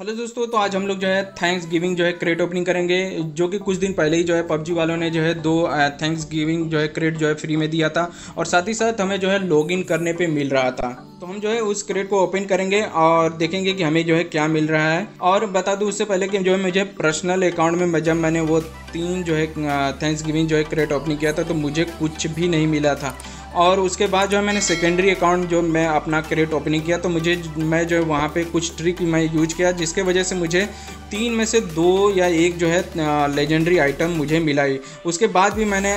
Hello दोस्तों, तो आज हम लोग जो है थैंक्स गिविंग जो है क्रेट ओपनिंग करेंगे, जो कि कुछ दिन पहले ही जो है पबजी वालों ने जो है 2 थैंक्स गिविंग जो है क्रेट जो है फ्री में दिया था और साथ ही साथ हमें जो है लॉगिन करने पे मिल रहा था। तो हम जो है उस क्रेट को ओपन करेंगे और देखेंगे कि हमें जो है क्या मिल रहा है। और बता दूं उससे पहले कि जो है मुझे पर्सनल अकाउंट में जब मैंने वो 3 जो है थैंक्स गिविंग जो है क्रेट ओपनिंग किया था तो मुझे कुछ भी नहीं मिला था। और उसके बाद जो है मैंने सेकेंडरी अकाउंट जो मैं अपना क्रेट ओपनिंग किया तो मैं जो है वहाँ पे कुछ ट्रिक मैं यूज किया, जिसके वजह से मुझे 3 में से 2 या 1 जो है लेजेंडरी आइटम मुझे मिला ही। उसके बाद भी मैंने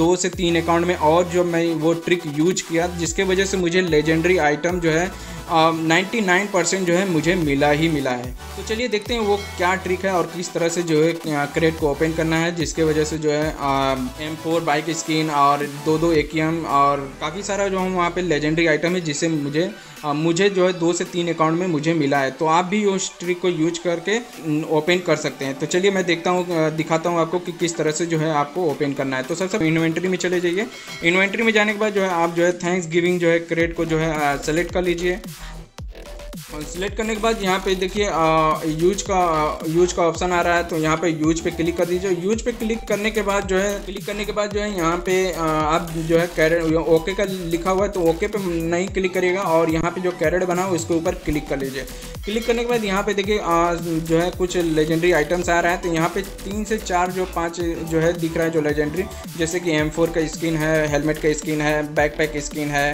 2 से 3 अकाउंट में और जो मैं वो ट्रिक यूज किया, जिसके वजह से मुझे लेजेंडरी आइटम जो है 99% जो है मुझे मिला ही मिला है। तो चलिए देखते हैं वो क्या ट्रिक है और किस तरह से जो है क्रेट को ओपन करना है, जिसके वजह से जो है M4 बाइक स्किन और 2-2 AKM और काफ़ी सारा जो हम वहाँ पे लेजेंडरी आइटम है, जिसे मुझे जो है 2 से 3 अकाउंट में मुझे मिला है। तो आप भी उस ट्रिक को यूज करके ओपन कर सकते हैं। तो चलिए मैं दिखाता हूँ आपको कि किस तरह से जो है आपको ओपन करना है। तो सबसे इन्वेंट्री में चले जाइए। इन्वेंट्री में जाने के बाद जो है आप जो है थैंक्स गिविंग जो है क्रेट को जो है सेलेक्ट कर लीजिए। सिलेक्ट करने के बाद यहाँ पे देखिए यूज का ऑप्शन आ रहा है, तो यहाँ पे यूज पे क्लिक कर दीजिए। यूज पे क्लिक करने के बाद जो है यहाँ पे आप जो है कैरेट ओके का लिखा हुआ है तो ओके पे नहीं क्लिक करिएगा और यहाँ पे जो कैरेट बना हुआ उसके ऊपर क्लिक कर लीजिए। क्लिक करने के बाद यहाँ पे देखिए जो है कुछ लेजेंडरी आइटम्स आ रहा है, तो यहाँ पे 3 से 4 जो 5 जो है दिख रहा है जो लेजेंडरी, जैसे कि M4 का स्किन है, हेलमेट का स्किन है, बैकपैक स्किन है।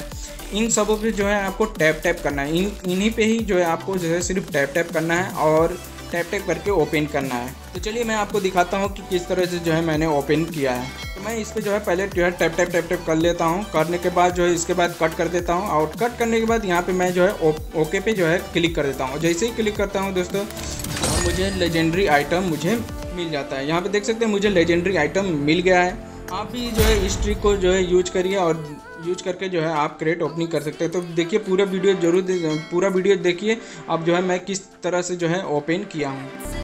इन सबों पे जो है आपको टैप करना है, इन्हीं पे ही जो है आपको जो है सिर्फ टैप करना है और टैप करके ओपन करना है। तो चलिए मैं आपको दिखाता हूँ कि किस तरह से जो है मैंने ओपन किया है। तो मैं इस पे जो है पहले जो है टैप कर लेता हूँ, करने के बाद जो है इसके बाद कट कर देता हूँ और कट करने के बाद यहाँ पे मैं जो है ओके पे जो है क्लिक कर देता हूँ। जैसे ही क्लिक करता हूँ दोस्तों मुझे लेजेंडरी आइटम मुझे मिल जाता है। यहाँ पर देख सकते हैं मुझे लेजेंडरी आइटम मिल गया है। आप भी जो है इस ट्रिक को जो है यूज करिए और यूज करके जो है आप क्रेट ओपनिंग कर सकते हैं। तो देखिए पूरा वीडियो देखिए अब जो है मैं किस तरह से जो है ओपन किया हूँ।